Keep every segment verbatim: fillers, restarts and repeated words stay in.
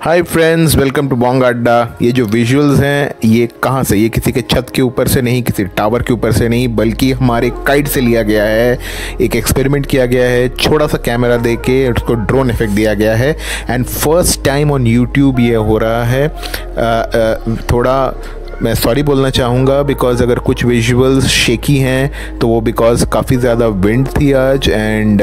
Hi friends, welcome to Bong Adda. ये जो visuals हैं ये कहाँ से, ये किसी के छत के ऊपर से नहीं, किसी टावर के ऊपर से नहीं, बल्कि हमारे काइट से लिया गया है। एक एक्सपेरिमेंट किया गया है, छोटा सा कैमरा देके उसको ड्रोन इफेक्ट दिया गया है and first time on YouTube ये हो रहा है। आ, आ, थोड़ा मैं सॉरी बोलना चाहूँगा बिकॉज़ अगर कुछ विजुअल्स शेकी हैं तो वो बिकॉज़ काफ़ी ज़्यादा विंड थी आज एंड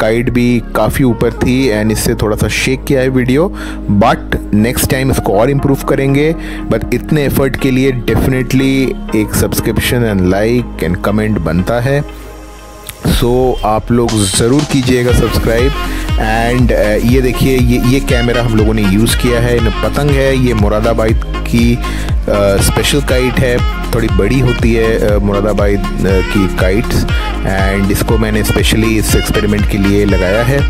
काइट uh, भी काफ़ी ऊपर थी एंड इससे थोड़ा सा शेक किया है वीडियो, बट नेक्स्ट टाइम इसको और इम्प्रूव करेंगे। बट इतने एफर्ट के लिए डेफिनेटली एक subscription and like and comment बनता है, सो so, आप लोग ज़रूर कीजिएगा सब्सक्राइब। एंड uh, ये देखिए, ये ये कैमरा हम लोगों ने यूज़ किया है, पतंग है, ये मुरादाबाद की स्पेशल uh, काइट है, थोड़ी बड़ी होती है uh, मुरादाबाद uh, की काइट्स, एंड इसको मैंने स्पेशली इस एक्सपेरिमेंट के लिए लगाया है।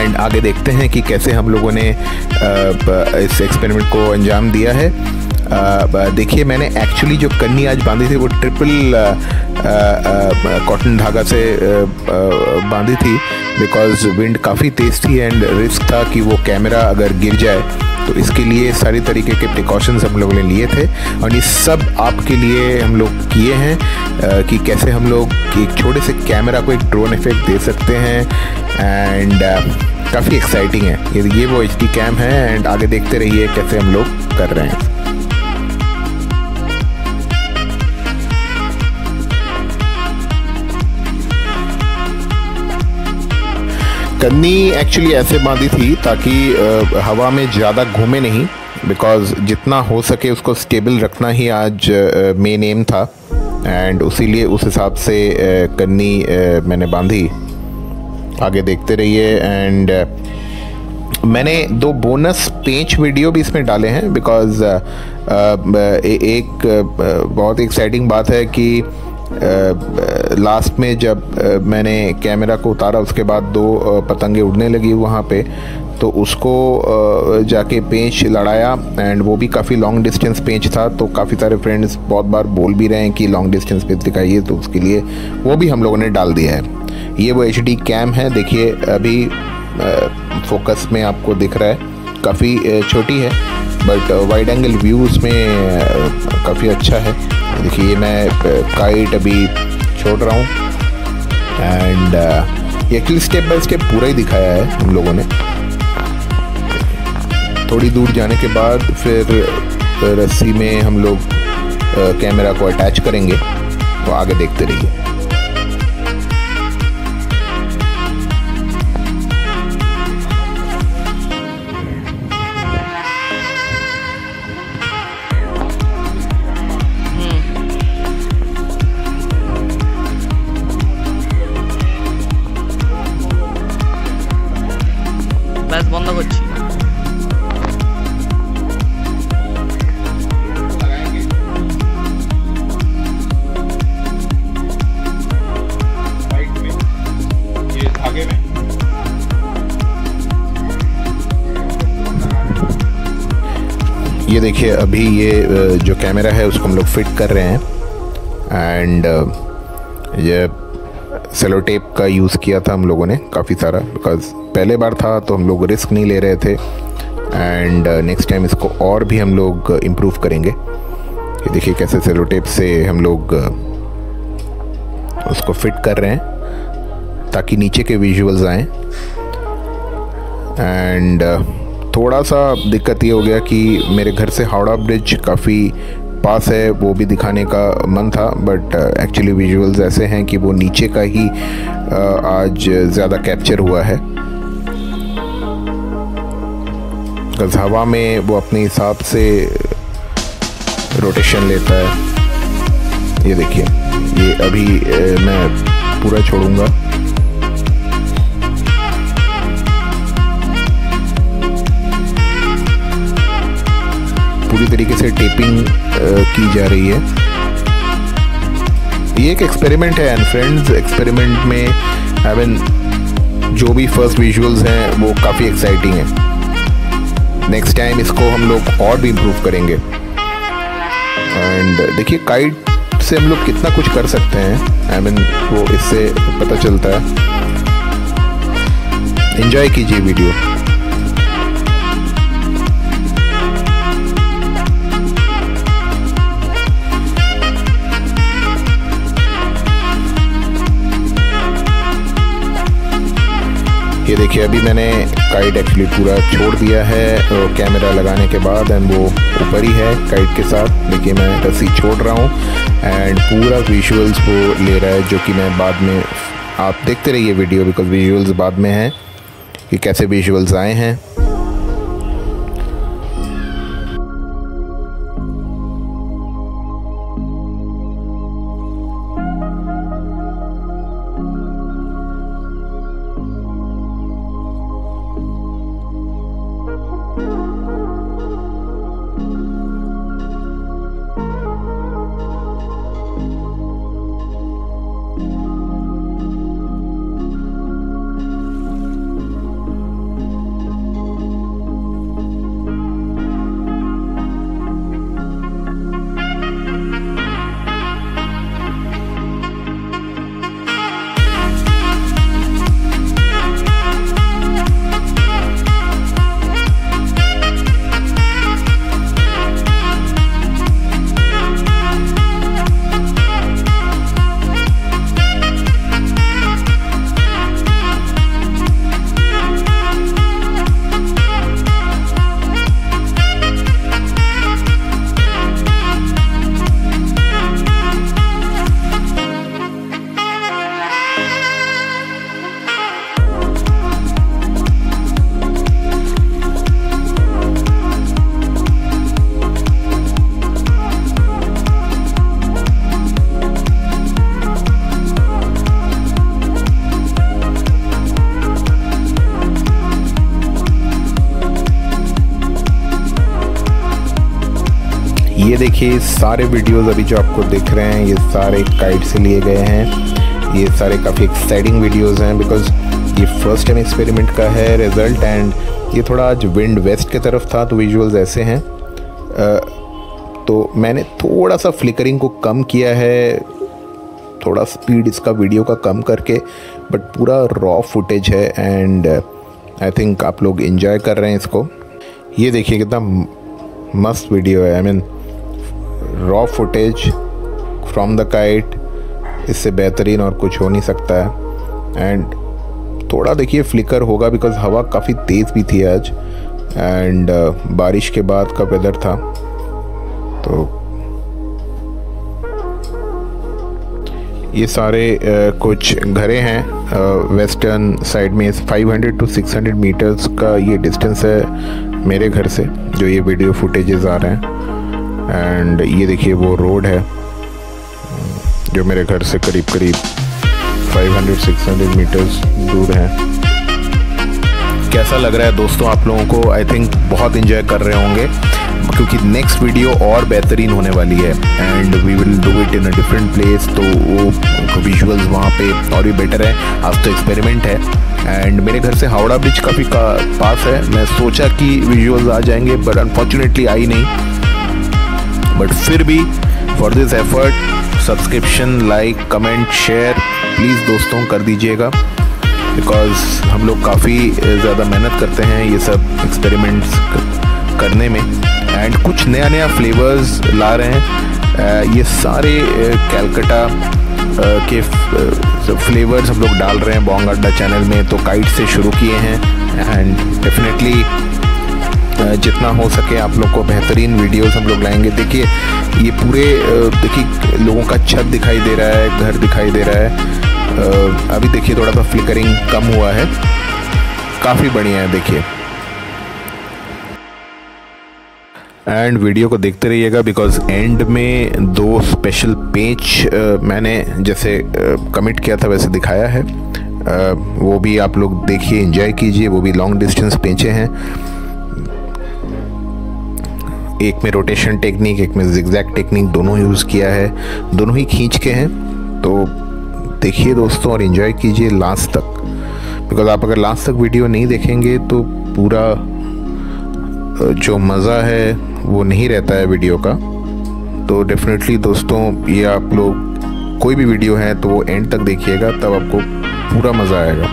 एंड आगे देखते हैं कि कैसे हम लोगों ने uh, इस एक्सपेरिमेंट को अंजाम दिया है। Uh, देखिए, मैंने एक्चुअली जो कन्नी आज बांधी थी वो ट्रिपल कॉटन धागा से uh, uh, बांधी थी बिकॉज़ विंड काफ़ी तेज़ थी एंड रिस्क था कि वो कैमरा अगर गिर जाए, तो इसके लिए सारी तरीके के प्रिकॉशंस हम लोगों ने लिए थे। और ये सब आपके लिए हम लोग किए हैं uh, कि कैसे हम लोग एक छोटे से कैमरा को एक ड्रोन इफेक्ट दे सकते हैं एंड uh, काफ़ी एक्साइटिंग है। ये ये वो एच डी कैम है एंड आगे देखते रहिए कैसे हम लोग कर रहे हैं। कन्नी एक्चुअली ऐसे बांधी थी ताकि आ, हवा में ज़्यादा घूमे नहीं, बिकॉज़ जितना हो सके उसको स्टेबल रखना ही आज मेन एम था एंड उसी लिए उस हिसाब से आ, कन्नी आ, मैंने बांधी। आगे देखते रहिए। एंड मैंने दो बोनस पेंच वीडियो भी इसमें डाले हैं बिकॉज़ एक आ, बहुत एक्साइटिंग बात है कि लास्ट uh, में जब uh, मैंने कैमरा को उतारा, उसके बाद दो uh, पतंगे उड़ने लगी वहाँ पे, तो उसको uh, जाके पेंच लड़ाया एंड वो भी काफ़ी लॉन्ग डिस्टेंस पेंच था। तो काफ़ी सारे फ्रेंड्स बहुत बार बोल भी रहे हैं कि लॉन्ग डिस्टेंस पेंच दिखाइए, तो उसके लिए वो भी हम लोगों ने डाल दिया है। ये वो एच डी कैम है, देखिए अभी फोकस uh, में आपको दिख रहा है, काफ़ी uh, छोटी है बट वाइड एंगल व्यूज़ में uh, काफ़ी अच्छा है। देखिए, मैं काइट अभी छोड़ रहा हूँ एंड ये एक्चुअली स्टेप बाय स्टेप पूरा ही दिखाया है हम लोगों ने। थोड़ी दूर जाने के बाद फिर रस्सी में हम लोग कैमरा को अटैच करेंगे, तो आगे देखते रहिए। बंद हो जाएगी। राइट में, ये धागे में। ये देखिए, अभी ये जो कैमरा है उसको हम लोग फिट कर रहे हैं एंड ये सेलो टेप का यूज़ किया था हम लोगों ने काफ़ी सारा, बिकॉज़ पहले बार था तो हम लोग रिस्क नहीं ले रहे थे एंड नेक्स्ट टाइम इसको और भी हम लोग इम्प्रूव करेंगे। ये देखिए कैसे सेलो टेप से हम लोग उसको फिट कर रहे हैं ताकि नीचे के विजुअल्स आएँ। एंड थोड़ा सा दिक्कत ये हो गया कि मेरे घर से हावड़ा ब्रिज काफ़ी पास है, वो भी दिखाने का मन था बट एक्चुअली विजुअल्स ऐसे हैं कि वो नीचे का ही uh, आज ज़्यादा कैप्चर हुआ है। बिकॉज हवा में वो अपने हिसाब से रोटेशन लेता है। ये देखिए, ये अभी uh, मैं पूरा छोड़ूंगा। पूरी तरीके से टेपिंग की जा रही है। ये एक एक्सपेरिमेंट है एंड फ्रेंड्स, एक्सपेरिमेंट में आई मीन जो भी फर्स्ट विजुअल्स हैं वो काफ़ी एक्साइटिंग है। नेक्स्ट टाइम इसको हम लोग और भी इम्प्रूव करेंगे। एंड देखिए, काइट से हम लोग कितना कुछ कर सकते हैं, आई मीन वो इससे पता चलता है। एंजॉय कीजिए वीडियो। ये देखिए अभी मैंने काइट एक्चुअली पूरा छोड़ दिया है कैमरा लगाने के बाद एंड वो ऊपर ही है काइट के साथ। देखिए मैं रस्सी छोड़ रहा हूँ एंड पूरा विजुअल्स वो ले रहा है, जो कि मैं बाद में, आप देखते रहिए वीडियो बिकॉज विजुअल्स बाद में हैं कि कैसे विजुअल्स आए हैं। ये देखिए सारे वीडियोस अभी जो आपको दिख रहे हैं ये सारे काइट से लिए गए हैं। ये सारे काफ़ी एक्साइटिंग वीडियोस हैं बिकॉज ये फर्स्ट टाइम एक्सपेरिमेंट का है रिजल्ट एंड ये थोड़ा आज विंड वेस्ट की तरफ था तो विजुअल्स ऐसे हैं। आ, तो मैंने थोड़ा सा फ्लिकरिंग को कम किया है, थोड़ा स्पीड इसका वीडियो का कम करके, बट पूरा रॉ फुटेज है एंड आई थिंक आप लोग इन्जॉय कर रहे हैं इसको। ये देखिए कितना मस्त वीडियो है, I mean raw footage from the kite, इससे बेहतरीन और कुछ हो नहीं सकता है। एंड थोड़ा देखिए फ्लिकर होगा बिकॉज हवा काफ़ी तेज़ भी थी आज एंड uh, बारिश के बाद का वेदर था। तो ये सारे uh, कुछ घरे हैं वेस्टर्न uh, साइड में। Five hundred to six hundred metres का ये डिस्टेंस है मेरे घर से जो ये वीडियो फुटेजेस आ रहे हैं। एंड ये देखिए वो रोड है जो मेरे घर से करीब करीब five hundred six hundred metres दूर है। कैसा लग रहा है दोस्तों आप लोगों को? आई थिंक बहुत इन्जॉय कर रहे होंगे क्योंकि नेक्स्ट वीडियो और बेहतरीन होने वाली है and we will do it in a different place. तो वो विजुअल्स वहाँ पे और भी बेटर है। आज तो एक्सपेरिमेंट है एंड मेरे घर से हावड़ा ब्रिज काफ़ी का पास है। मैं सोचा कि विजुअल्स आ जाएंगे बट अनफॉर्चुनेटली आई नहीं, बट फिर भी for this effort subscription, like, comment, share please दोस्तों कर दीजिएगा बिकॉज़ हम लोग काफ़ी ज़्यादा मेहनत करते हैं ये सब एक्सपेरिमेंट्स करने में एंड कुछ नया नया फ्लेवर्स ला रहे हैं। ये सारे कैलकाटा के फ्लेवर्स हम लोग डाल रहे हैं बोंग अड्डा चैनल में, तो काइट से शुरू किए हैं एंड डेफिनेटली जितना हो सके आप लोग को बेहतरीन वीडियोस हम लोग लाएंगे। देखिए ये पूरे देखिए लोगों का छत दिखाई दे रहा है, घर दिखाई दे रहा है। अभी देखिए थोड़ा सा फ्लिकरिंग कम हुआ है, काफ़ी बढ़िया है देखिए। एंड वीडियो को देखते रहिएगा बिकॉज एंड में दो स्पेशल पेज मैंने जैसे कमिट किया था वैसे दिखाया है, वो भी आप लोग देखिए, एंजॉय कीजिए। वो भी लॉन्ग डिस्टेंस पेचे हैं, एक में रोटेशन टेक्निक, एक में जिगजैग टेक्निक, दोनों यूज़ किया है, दोनों ही खींच के हैं। तो देखिए दोस्तों और एंजॉय कीजिए लास्ट तक बिकॉज आप अगर लास्ट तक वीडियो नहीं देखेंगे तो पूरा जो मज़ा है वो नहीं रहता है वीडियो का। तो डेफिनेटली दोस्तों ये आप लोग कोई भी वीडियो है तो वो एंड तक देखिएगा, तब आपको पूरा मज़ा आएगा।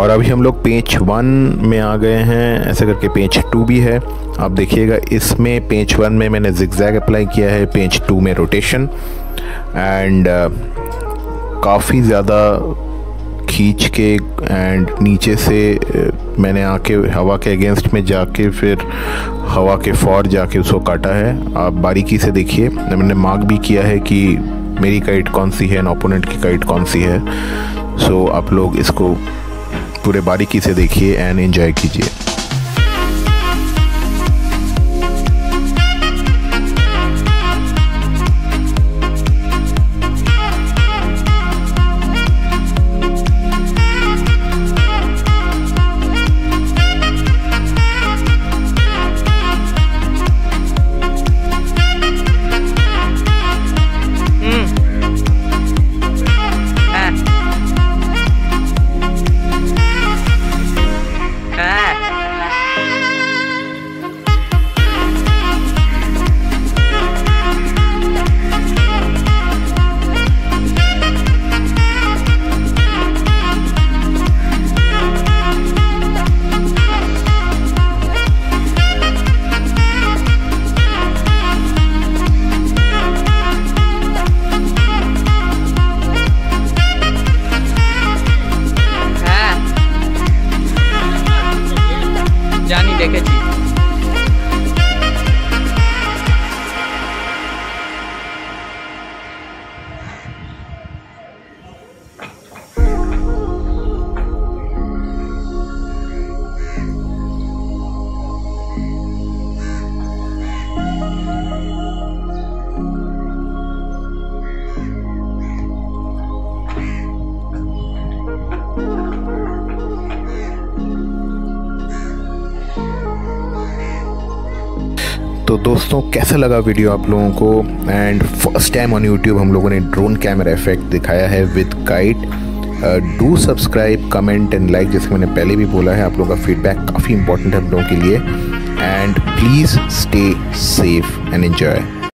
और अभी हम लोग पेंच वन में आ गए हैं। ऐसे करके पेंच टू भी है, आप देखिएगा। इसमें पेंच वन में मैंने जिगजैग अप्लाई किया है, पेंच टू में रोटेशन, एंड काफ़ी ज़्यादा खींच के एंड नीचे से मैंने आके हवा के अगेंस्ट में जाके फिर हवा के फौर जाके उसको काटा है। आप बारीकी से देखिए, मैंने मार्क भी किया है कि मेरी काइट कौन सी है एंड ओपोनेंट की काइट कौन सी है। सो आप लोग इसको पूरे बारीकी से देखिए एंड एंजॉय कीजिए। तो दोस्तों, कैसा लगा वीडियो आप लोगों को? And first time on YouTube हम लोगों ने ड्रोन कैमरा इफेक्ट दिखाया है with kite. Do subscribe, comment and like. जैसे मैंने पहले भी बोला है, आप लोगों का फीडबैक काफ़ी इंपॉर्टेंट है हम लोगों के लिए। And please stay safe and enjoy.